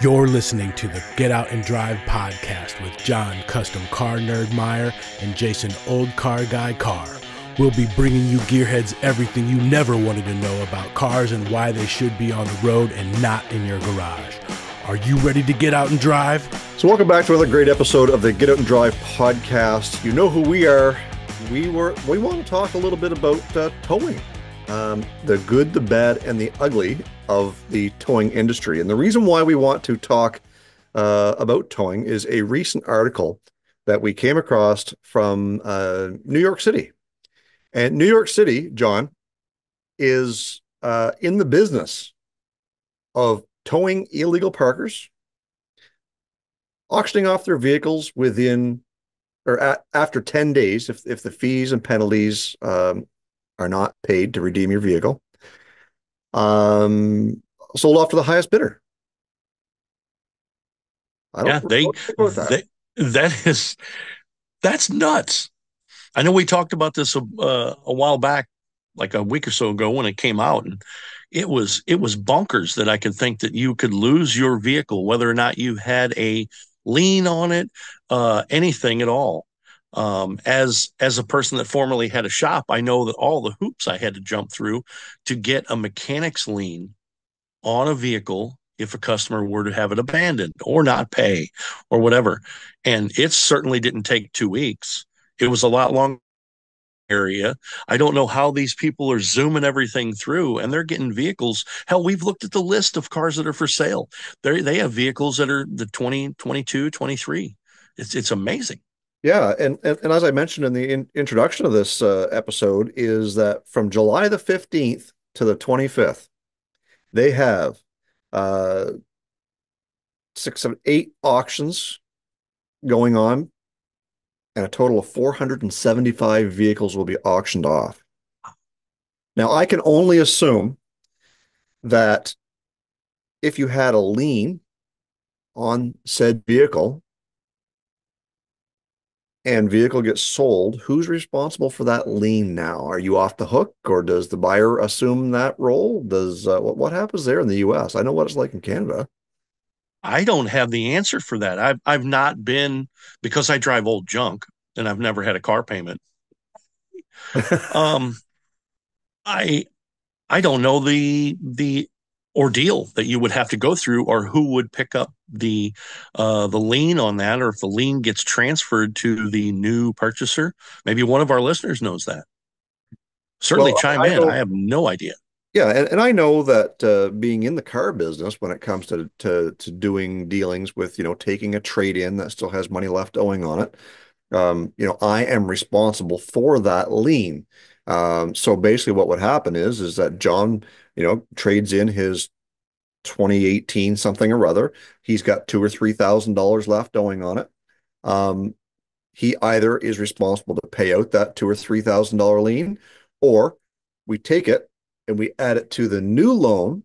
You're listening to the Get Out and Drive podcast with John Custom Car Nerd Meyer and Jason Old Car Guy Carr. We'll be bringing you gearheads everything you never wanted to know about cars and why they should be on the road and not in your garage. Are you ready to get out and drive? So welcome back to another great episode of the Get Out and Drive podcast. You know who we are. We want to talk a little bit about towing. The good, the bad, and the ugly of the towing industry. And the reason why we want to talk about towing is a recent article that we came across from New York City. And New York City, John, is in the business of towing illegal parkers, auctioning off their vehicles within or after 10 days if the fees and penalties are not paid to redeem your vehicle, sold off to the highest bidder. That's nuts. I know we talked about this a while back, like a week or so ago when it came out, and it was bonkers that I could think that you could lose your vehicle, whether or not you had a lien on it, anything at all. As a person that formerly had a shop, I know that all the hoops I had to jump through to get a mechanic's lien on a vehicle if a customer were to have it abandoned or not pay or whatever. And it certainly didn't take 2 weeks. It was a lot longer area. I don't know how these people are zooming everything through, and they're getting vehicles. Hell, we've looked at the list of cars that are for sale. They have vehicles that are the 20, 22, 23. It's amazing. Yeah, and as I mentioned in the introduction of this episode, is that from July the 15th to the 25th, they have 6, 7, 8 auctions going on, and a total of 475 vehicles will be auctioned off. Now, I can only assume that if you had a lien on said vehicle, and vehicle gets sold, who's responsible for that lien now? Are you off the hook, or does the buyer assume that role? Does what happens there in the U.S.? I know what it's like in Canada. I don't have the answer for that. I've not been, because I drive old junk and I've never had a car payment. I don't know the ordeal that you would have to go through, or who would pick up the lien on that, or if the lien gets transferred to the new purchaser. Maybe one of our listeners knows that. Certainly, well, chime in. I have no idea. Yeah, and I know that being in the car business, when it comes to doing dealings with, taking a trade-in that still has money left owing on it, I am responsible for that lien. So basically what would happen is that John, trades in his 2018 something or other. He's got $2,000 or $3,000 left owing on it. He either is responsible to pay out that $2,000 or $3,000 lien, or we take it and we add it to the new loan,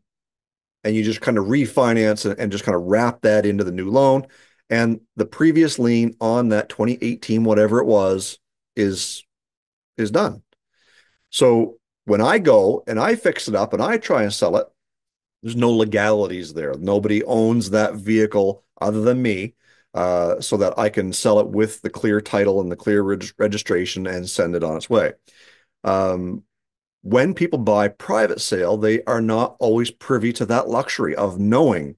and you just kind of refinance and just kind of wrap that into the new loan. And the previous lien on that 2018, whatever it was, is done. So when I go and I fix it up and I try and sell it, there's no legalities there. Nobody owns that vehicle other than me, so that I can sell it with the clear title and the clear registration and send it on its way. When people buy private sale, they are not always privy to that luxury of knowing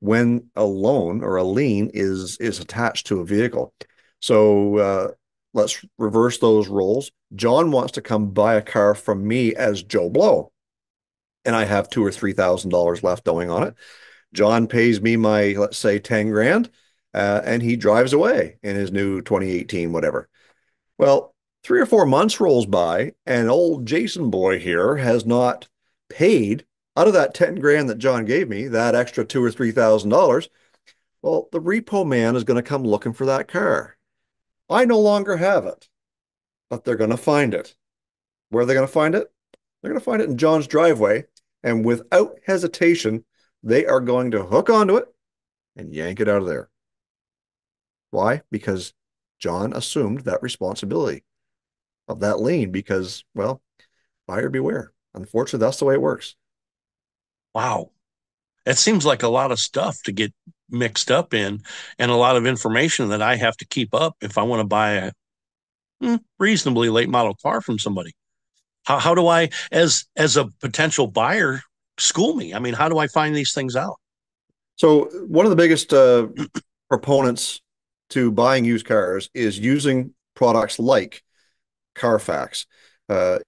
when a loan or a lien is attached to a vehicle. So, let's reverse those roles. John wants to come buy a car from me as Joe Blow, and I have $2,000 or $3,000 left owing on it. John pays me my, let's say, 10 grand, and he drives away in his new 2018, whatever. Well, 3 or 4 months rolls by, and old Jason boy here has not paid out of that 10 grand that John gave me, that extra $2,000 or $3,000. Well, the repo man is going to come looking for that car. I no longer have it, but they're going to find it. Where are they going to find it? They're going to find it in John's driveway, and without hesitation, they are going to hook onto it and yank it out of there. Why? Because John assumed that responsibility of that lien because, well, buyer beware. Unfortunately, that's the way it works. Wow. That seems like a lot of stuff to get mixed up in, and a lot of information that I have to keep up if I want to buy a reasonably late model car from somebody. How do I, as a potential buyer, school me? I mean, how do I find these things out? So one of the biggest proponents to buying used cars is using products like Carfax.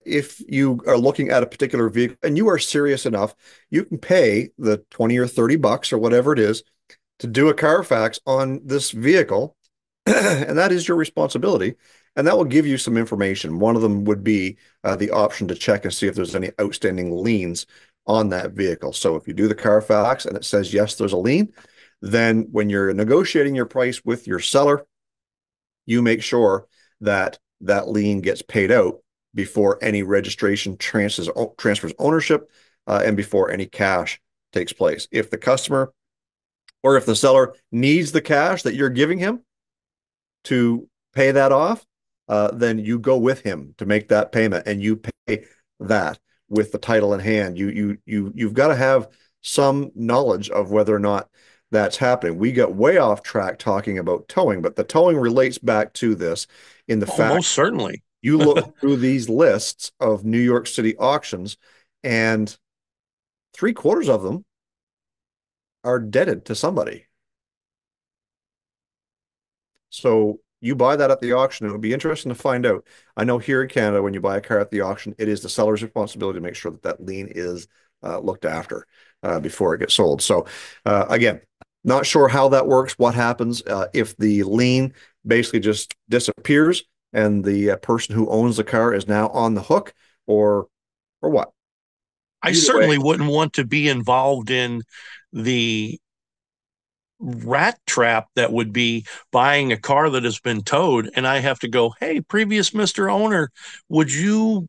If you are looking at a particular vehicle and you are serious enough, you can pay the $20 or $30 or whatever it is to do a Carfax on this vehicle, and that is your responsibility. And that will give you some information. One of them would be the option to check and see if there's any outstanding liens on that vehicle. So if you do the Carfax and it says, yes, there's a lien, then when you're negotiating your price with your seller, you make sure that that lien gets paid out before any registration transfers ownership and before any cash takes place. If the customer or if the seller needs the cash that you're giving him to pay that off, then you go with him to make that payment, and you pay that with the title in hand. You've got to have some knowledge of whether or not that's happening. We got way off track talking about towing, but the towing relates back to this in the fact most certainly. You look through these lists of New York City auctions, and 3/4 of them are deaded to somebody. So you buy that at the auction. It would be interesting to find out. I know here in Canada, when you buy a car at the auction, it is the seller's responsibility to make sure that that lien is looked after before it gets sold. So again, not sure how that works, what happens if the lien basically just disappears and the person who owns the car is now on the hook, or what? I certainly wouldn't want to be involved in the rat trap that would be buying a car that has been towed, and I have to go, hey, previous Mr. Owner, would you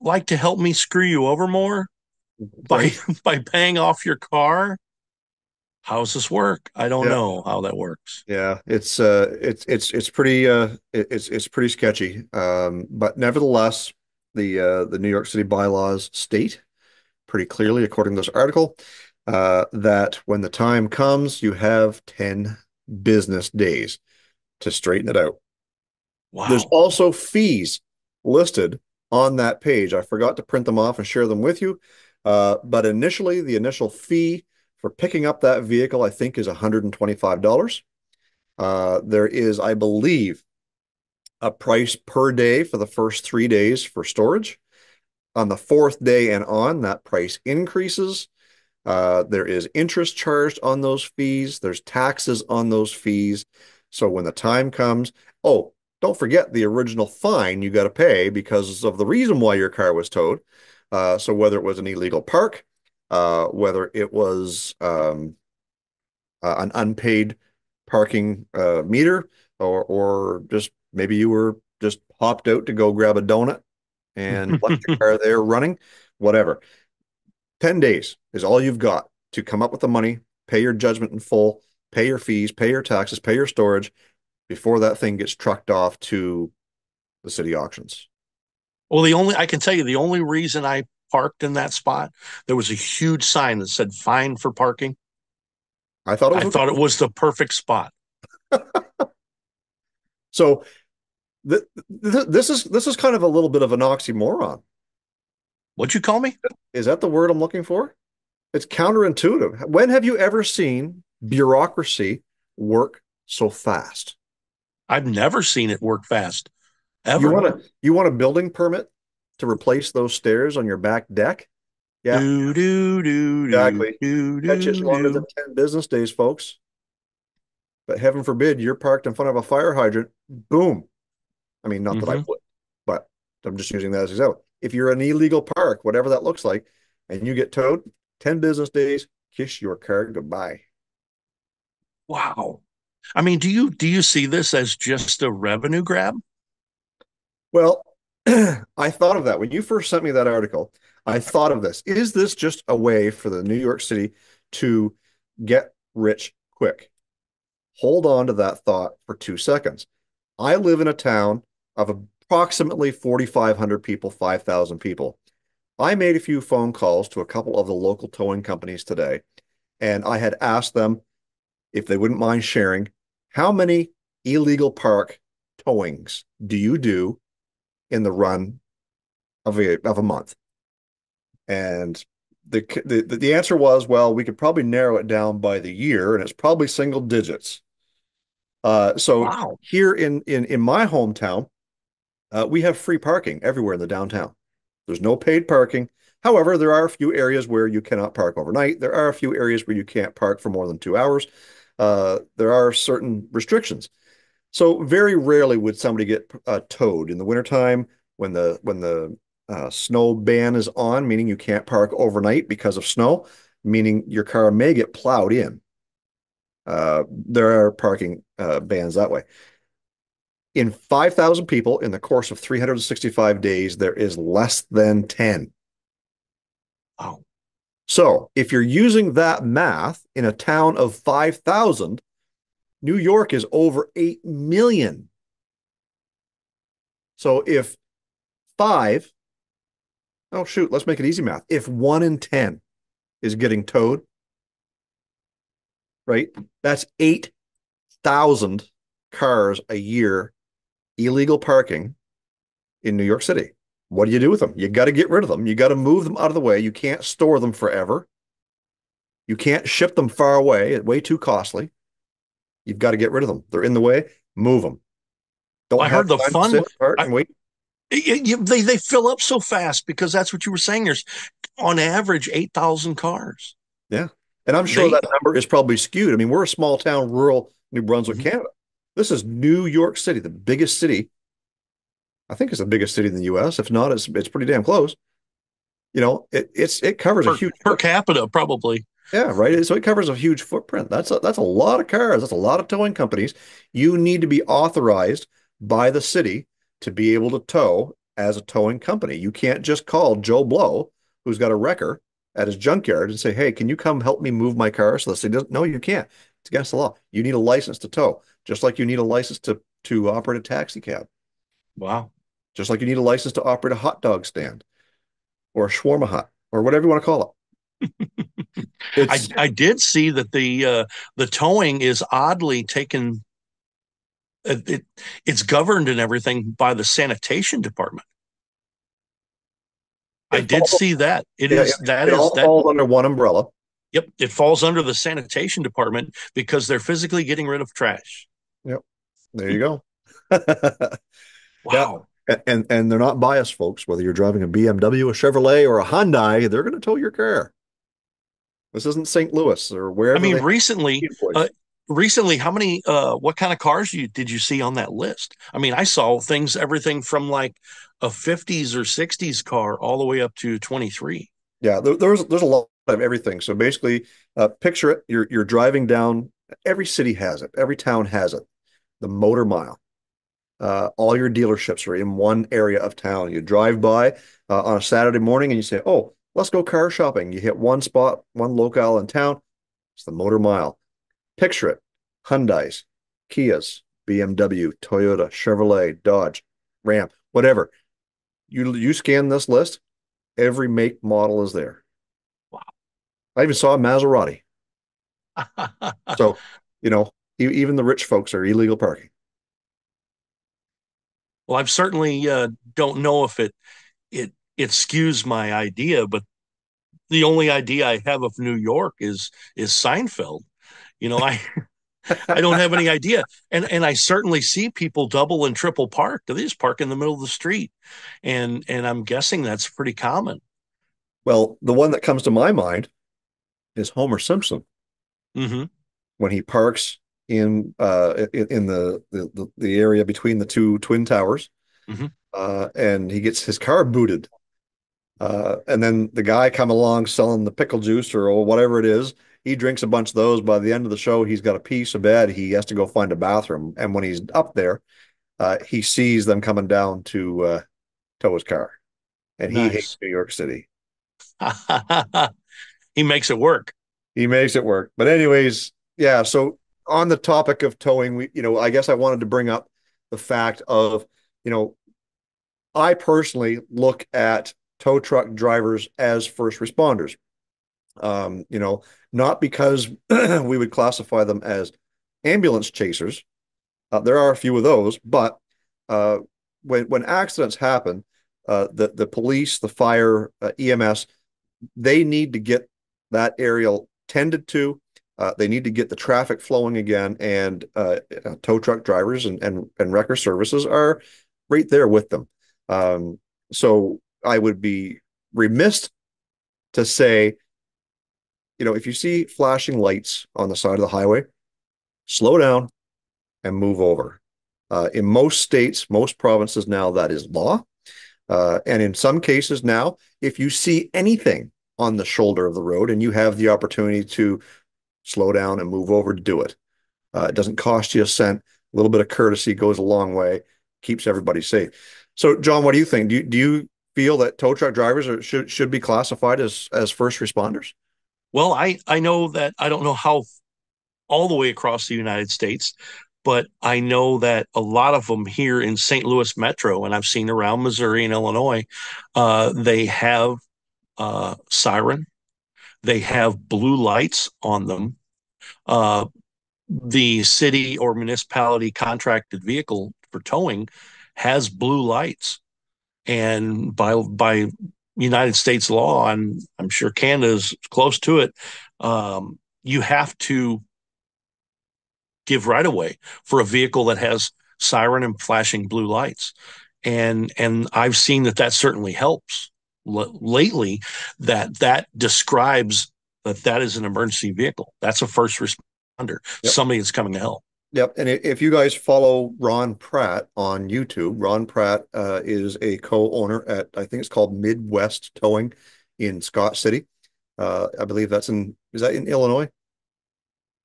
like to help me screw you over more by paying off your car? How's this work? I don't know how that works. Yeah, it's pretty sketchy. But nevertheless, the New York City bylaws state pretty clearly, according to this article, that when the time comes, you have 10 business days to straighten it out. Wow. There's also fees listed on that page. I forgot to print them off and share them with you. But initially, the initial fee for picking up that vehicle, I think, is $125. There is, I believe, a price per day for the first 3 days for storage. On the fourth day and on, that price increases. There is interest charged on those fees. There's taxes on those fees. So when the time comes, oh, don't forget the original fine you got to pay because of the reason why your car was towed. So whether it was an illegal park, whether it was an unpaid parking meter, or just maybe you were just hopped out to go grab a donut and left your car there running, whatever. 10 days is all you've got to come up with the money, pay your judgment in full, pay your fees, pay your taxes, pay your storage before that thing gets trucked off to the city auctions. Well, I can tell you the only reason I parked in that spot, there was a huge sign that said fine for parking. I thought it was the perfect spot. So this is kind of a little bit of an oxymoron. What'd you call me? Is that the word I'm looking for? It's counterintuitive. When have you ever seen bureaucracy work so fast? I've never seen it work fast, ever. You want a building permit to replace those stairs on your back deck? Yeah. Exactly. That's just longer than 10 business days, folks. But heaven forbid you're parked in front of a fire hydrant. Boom. I mean, not that I would, but I'm just using that as an example. If you're an illegal park, whatever that looks like, and you get towed, 10 business days, kiss your car goodbye. Wow. I mean, do you see this as just a revenue grab? Well, I thought of that when you first sent me that article. I thought of this. Is this just a way for the New York City to get rich quick? Hold on to that thought for 2 seconds. I live in a town of approximately 4,500 people, 5,000 people. I made a few phone calls to a couple of the local towing companies today, and I had asked them if they wouldn't mind sharing, how many illegal park towings do you do in the run of a month? And the answer was, well, we could probably narrow it down by the year, and it's probably single digits. So here in my hometown, we have free parking everywhere in the downtown. There's no paid parking. However, there are a few areas where you cannot park overnight. There are a few areas where you can't park for more than 2 hours. There are certain restrictions. So very rarely would somebody get towed in the wintertime when the snow ban is on, meaning you can't park overnight because of snow, meaning your car may get plowed in. There are parking bans that way. In 5,000 people, in the course of 365 days, there is less than 10. Wow. So if you're using that math in a town of 5,000, New York is over 8 million. So if let's make it easy math. If 1 in 10 is getting towed, right, that's 8,000 cars a year illegal parking in New York City. What do you do with them? You got to get rid of them. You got to move them out of the way. You can't store them forever. You can't ship them far away. It's way too costly. You've got to get rid of them. They're in the way. Move them. Don't I heard the fun part and wait. They fill up so fast because that's what you were saying. There's on average 8,000 cars. Yeah, and I'm sure that number is probably skewed. I mean, we're a small town, rural New Brunswick, mm-hmm. Canada. This is New York City, the biggest city. I think it's the biggest city in the U.S. If not, it's pretty damn close. You know, it covers a huge per capita, probably. Yeah, right. So it covers a huge footprint. That's a lot of cars. That's a lot of towing companies. You need to be authorized by the city to be able to tow as a towing company. You can't just call Joe Blow, who's got a wrecker at his junkyard, and say, "Hey, can you come help me move my car?" So the city doesn't. No, you can't. It's against the law. You need a license to tow, just like you need a license to operate a taxi cab. Wow. Just like you need a license to operate a hot dog stand or a shawarma hut or whatever you want to call it. I did see that the towing is oddly taken. It's governed and everything by the sanitation department. I did see that. It falls under one umbrella. Yep, it falls under the sanitation department because they're physically getting rid of trash. Yep, there you go. Wow. Yeah. And they're not biased, folks. Whether you're driving a BMW, a Chevrolet, or a Hyundai, they're going to tow your car. This isn't St. Louis or wherever. I mean, recently, how many, what kind of cars did you see on that list? I mean, I saw things, everything from like a 50s or 60s car all the way up to 23. Yeah, there's a lot of everything. So basically, picture it. You're driving down. Every city has it. Every town has it. The motor mile. All your dealerships are in one area of town. You drive by on a Saturday morning and you say, oh, let's go car shopping. You hit one spot, one locale in town. It's the motor mile. Picture it. Hyundais, Kias, BMW, Toyota, Chevrolet, Dodge, Ram, whatever. You scan this list, every make model is there. Wow. I even saw a Maserati. So, you know, even the rich folks are illegal parking. Well, I certainly don't know if it skews my idea, but the only idea I have of New York is Seinfeld. You know, I don't have any idea. And I certainly see people double and triple park. They just park in the middle of the street. And I'm guessing that's pretty common. Well, the one that comes to my mind is Homer Simpson. Mm-hmm. When he parks in the area between the two twin towers, mm-hmm. And he gets his car booted. And then the guy come along selling the pickle juice or whatever it is. He drinks a bunch of those. By the end of the show, he's got a piece of bed. He has to go find a bathroom. And when he's up there, he sees them coming down to tow his car. And nice. He hates New York City. He makes it work. He makes it work. But anyways, yeah. So on the topic of towing, I guess I wanted to bring up the fact of, I personally look at tow truck drivers as first responders. You know, not because we would classify them as ambulance chasers. There are a few of those, but when accidents happen, the police, the fire, EMS, they need to get that area tended to. They need to get the traffic flowing again, and tow truck drivers and wrecker services are right there with them. So I would be remiss to say, you know, if you see flashing lights on the side of the highway, slow down and move over. In most states, most provinces now, that is law. And in some cases now, if you see anything on the shoulder of the road and you have the opportunity to slow down and move over, do it. It doesn't cost you a cent. A little bit of courtesy goes a long way, keeps everybody safe. So, John, what do you think? Do you feel that tow truck drivers should be classified as first responders? Well, I know that I don't know how all the way across the United States, but I know that a lot of them here in St. Louis Metro, and I've seen around Missouri and Illinois, they have siren. They have blue lights on them. The city or municipality contracted vehicle for towing has blue lights. And by United States law, and I'm sure Canada's close to it, you have to give right of way for a vehicle that has siren and flashing blue lights. And I've seen that certainly helps lately, that describes that is an emergency vehicle. That's a first responder, yep. Somebody that's coming to help. Yep. And if you guys follow Ron Pratt on YouTube, Ron Pratt is a co-owner at, I think it's called Midwest Towing in Scott City. I believe that's is that in Illinois?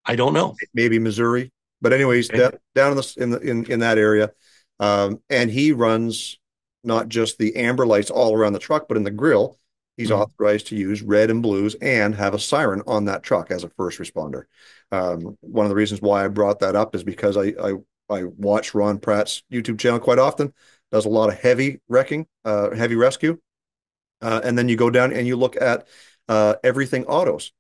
I don't know. Maybe Missouri, but anyways, okay. Down in that area. And he runs not just the amber lights all around the truck, but in the grill, he's authorized to use red and blues and have a siren on that truck as a first responder. One of the reasons why I brought that up is because I watch Ron Pratt's YouTube channel quite often, does a lot of heavy rescue. And then you go down and you look at Everything Autos,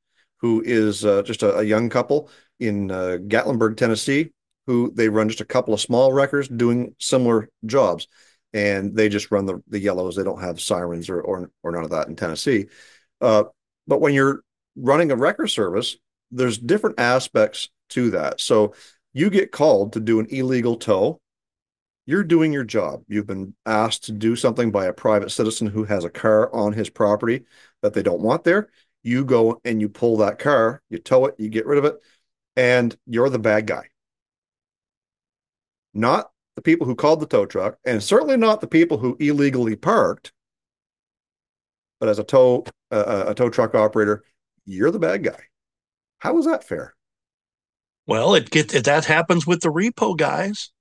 who is just a young couple in Gatlinburg, Tennessee, who they run just a couple of small wreckers doing similar jobs. And they just run the yellows. They don't have sirens or none of that in Tennessee. But when you're running a wrecker service, there's different aspects to that. So you get called to do an illegal tow. You're doing your job. You've been asked to do something by a private citizen who has a car on his property that they don't want there. You go and you pull that car, you tow it, you get rid of it, and you're the bad guy. Not the people who called the tow truck, and certainly not the people who illegally parked. But as a tow truck operator, you're the bad guy. How is that fair? Well, that happens with the repo guys.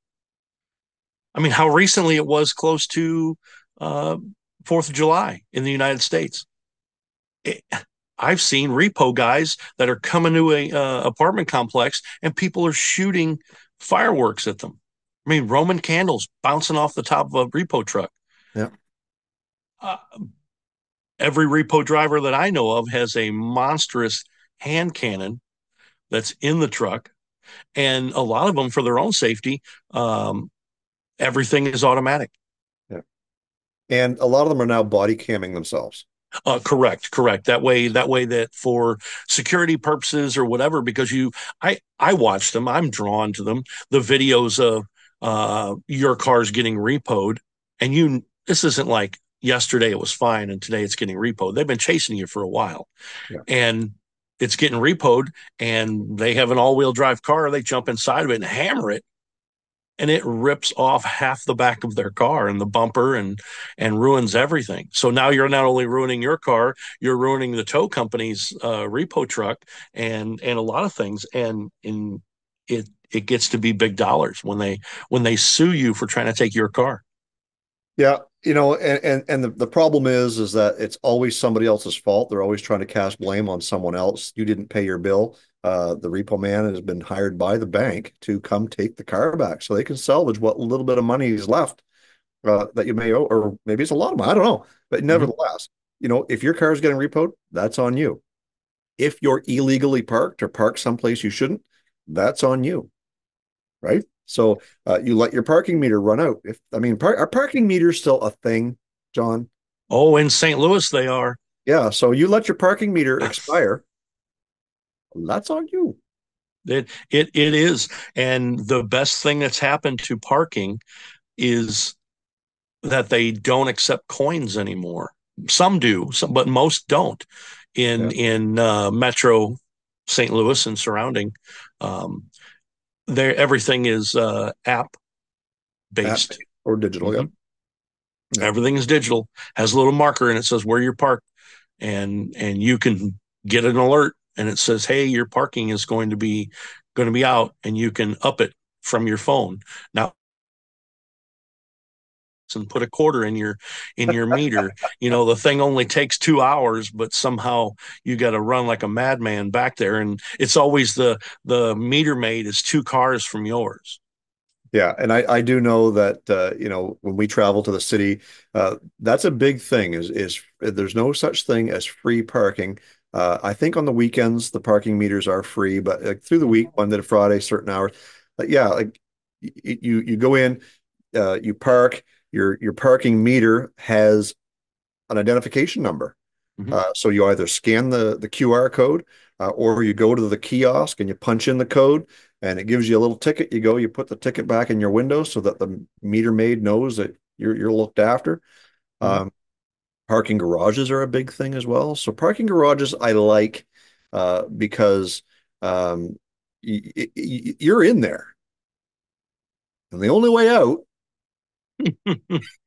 I mean, how recently it was close to 4th of July in the United States. I've seen repo guys that are coming to a apartment complex and people are shooting fireworks at them. I mean, Roman candles bouncing off the top of a repo truck. Yeah. Every repo driver that I know of has a monstrous hand cannon that's in the truck. And a lot of them, for their own safety, everything is automatic. Yeah. And a lot of them are now body camming themselves. Correct. That way that for security purposes or whatever, because I watch them, I'm drawn to them. The videos of, your car's getting repoed, and this isn't like yesterday it was fine and today it's getting repoed. They've been chasing you for a while, yeah. And it's getting repoed, and they have an all-wheel drive car. They jump inside of it and hammer it, and it rips off half the back of their car and the bumper and ruins everything. So now you're not only ruining your car, you're ruining the tow company's repo truck and a lot of things. And in it. It gets to be big dollars when they sue you for trying to take your car. Yeah. You know, and the problem is that it's always somebody else's fault. They're always trying to cast blame on someone else. You didn't pay your bill. The repo man has been hired by the bank to come take the car back so they can salvage what little bit of money is left that you may owe, or maybe it's a lot of them. I don't know. But nevertheless, you know, if your car is getting repoed, that's on you. If you're illegally parked or parked someplace you shouldn't, that's on you, right? So you let your parking meter run out. If I mean, are parking meters still a thing, John? Oh, in St. Louis they are. Yeah, so you let your parking meter expire. That's on you. It is. And the best thing that's happened to parking is that they don't accept coins anymore. Some do, but most don't in Metro St. Louis and surrounding. Everything is app-based. App or digital, yeah. Everything is digital. Has a little marker and it says where you're parked. And you can get an alert and it says, hey, your parking is going to be out, and you can up it from your phone. Now, and put a quarter in your meter. You know, the thing only takes 2 hours, but somehow you got to run like a madman back there. And it's always the meter maid is 2 cars from yours. Yeah. And I do know that, you know, when we travel to the city, that's a big thing is there's no such thing as free parking. I think on the weekends, the parking meters are free, but like, through the week, Monday to Friday, certain hours. But yeah, like you go in, you park, your parking meter has an identification number. So you either scan the QR code or you go to the kiosk and you punch in the code. And it gives you a little ticket. You go, you put the ticket back in your window so that the meter maid knows that you're looked after. Parking garages are a big thing as well. So parking garages I like because you're in there. And the only way out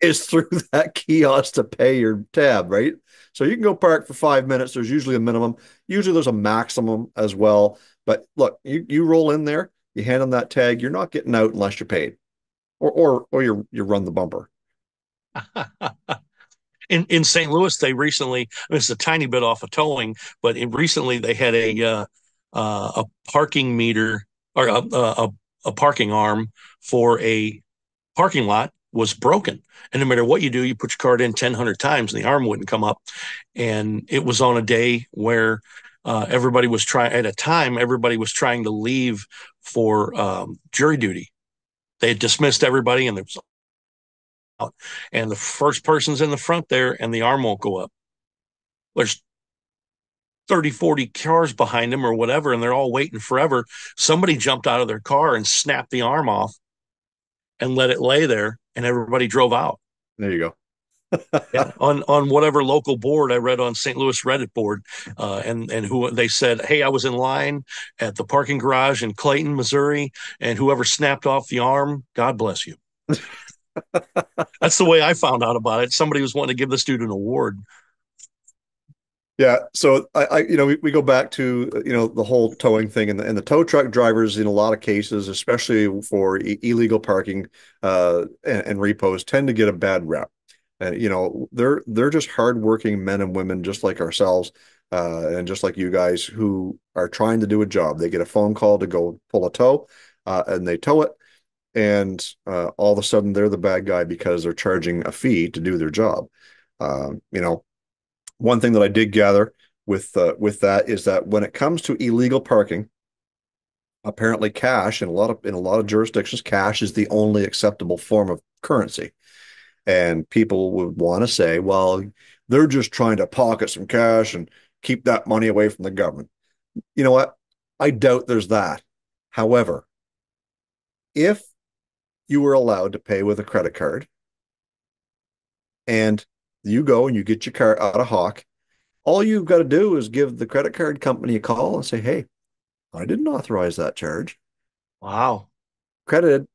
is through that kiosk to pay your tab, right? So you can go park for 5 minutes. There's usually a minimum. Usually there's a maximum as well. But look, you roll in there, you hand them that tag, you're not getting out unless you're paid, or you run the bumper. In St. Louis, they recently, it's a tiny bit off of towing, but recently they had a parking meter or a parking arm for a parking lot was broken. And no matter what you do, you put your card in 1,000 times and the arm wouldn't come up. And it was on a day where everybody was trying to leave for jury duty. They had dismissed everybody and there was out. And the first person's in the front there and the arm won't go up. There's 30, 40 cars behind them or whatever, and they're all waiting forever. Somebody jumped out of their car and snapped the arm off and let it lay there, and everybody drove out. There you go. Yeah, on whatever local board I read on St. Louis Reddit board, and who they said, hey, I was in line at the parking garage in Clayton, Missouri, and whoever snapped off the arm, God bless you. That's the way I found out about it. Somebody was wanting to give this dude an award. Yeah, so I you know, we go back to, you know, the whole towing thing and the tow truck drivers in a lot of cases, especially for illegal parking and repos, tend to get a bad rep. And, you know, they're just hardworking men and women, just like ourselves and just like you guys, who are trying to do a job. They get a phone call to go pull a tow and they tow it. And all of a sudden they're the bad guy because they're charging a fee to do their job. You know, one thing that I did gather with that is that when it comes to illegal parking, apparently cash in a lot of jurisdictions, cash is the only acceptable form of currency. And people would want to say, well, they're just trying to pocket some cash and keep that money away from the government. You know what? I doubt there's that. However, if you were allowed to pay with a credit card and you go and you get your car out of hock, all you've got to do is give the credit card company a call and say, hey, I didn't authorize that charge. Wow. Credited.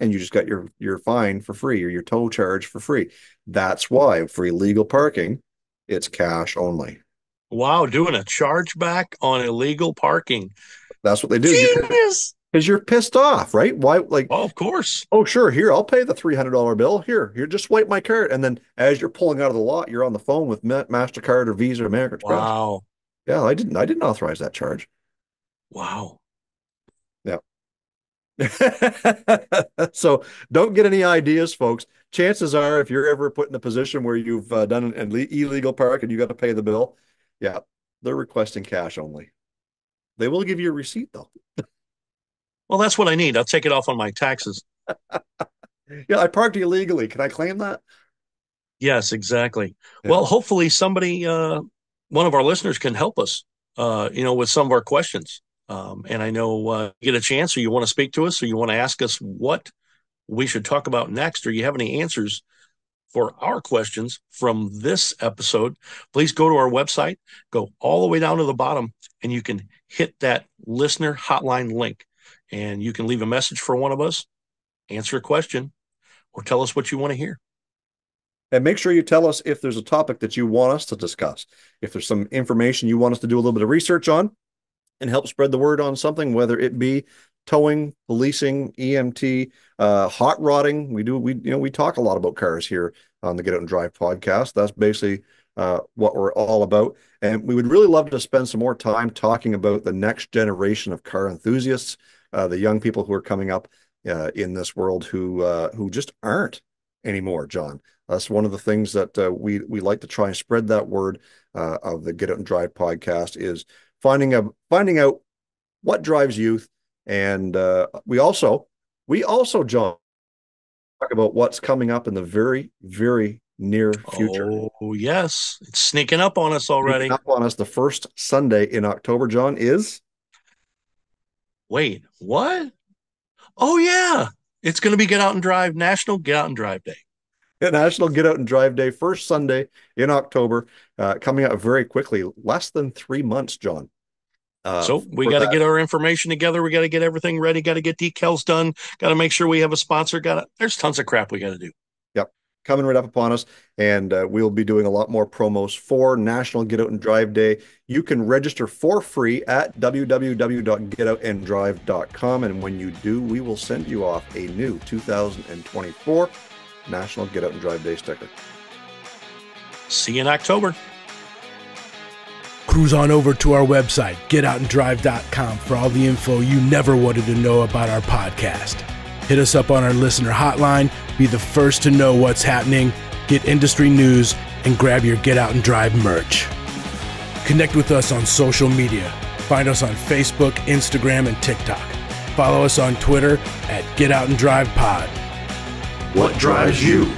And you just got your fine for free, or your toll charge for free. That's why for illegal parking, it's cash only. Wow, doing a chargeback on illegal parking. That's what they do. Genius! Because you're pissed off, right? Why? Like, oh, of course. Oh, sure. Here, I'll pay the $300 bill. Here, just swipe my card. And then as you're pulling out of the lot, you're on the phone with MasterCard or Visa or American Express. Wow. Yeah, I didn't authorize that charge. Wow. Yeah. So don't get any ideas, folks. Chances are, if you're ever put in a position where you've done an illegal park and you got to pay the bill, yeah, they're requesting cash only. They will give you a receipt, though. Well, that's what I need. I'll take it off on my taxes. Yeah, I parked illegally. Can I claim that? Yes, exactly. Yeah. Well, hopefully somebody, one of our listeners can help us, with some of our questions. And I know you get a chance, or you want to speak to us, or you want to ask us what we should talk about next, or you have any answers for our questions from this episode, please go to our website, go all the way down to the bottom, and you can hit that listener hotline link, and you can leave a message for one of us, answer a question, or tell us what you want to hear. And make sure you tell us if there's a topic that you want us to discuss, if there's some information you want us to do a little bit of research on and help spread the word on something, whether it be towing, policing, EMT, hot rodding. We talk a lot about cars here on the Get Out and Drive podcast. That's basically what we're all about. And we would really love to spend some more time talking about the next generation of car enthusiasts, the young people who are coming up in this world who just aren't anymore, John. That's one of the things that we like to try and spread that word of the Get Out and Drive podcast, is finding out what drives youth. And we also, John, talk about what's coming up in the very, very near future. Oh, yes. It's sneaking up on us already. Sneaking up on us. The first Sunday in October, John, is? Wait, what? Oh, yeah. It's going to be Get Out and Drive, National Get Out and Drive Day. National Get Out and Drive Day, first Sunday in October, coming up very quickly, less than 3 months, John. So we got to get our information together. We got to get everything ready. Got to get decals done. Got to make sure we have a sponsor. There's tons of crap we got to do. Yep. Coming right up upon us. And we'll be doing a lot more promos for National Get Out and Drive Day. You can register for free at www.getoutandrive.com. And when you do, we will send you off a new 2024 National Get Out and Drive Day sticker. See you in October. Cruise on over to our website, getoutandrive.com, for all the info you never wanted to know about our podcast. Hit us up on our listener hotline, be the first to know what's happening, get industry news, and grab your Get Out and Drive merch. Connect with us on social media. Find us on Facebook, Instagram, and TikTok. Follow us on Twitter at Get Out and Drive Pod. What drives you?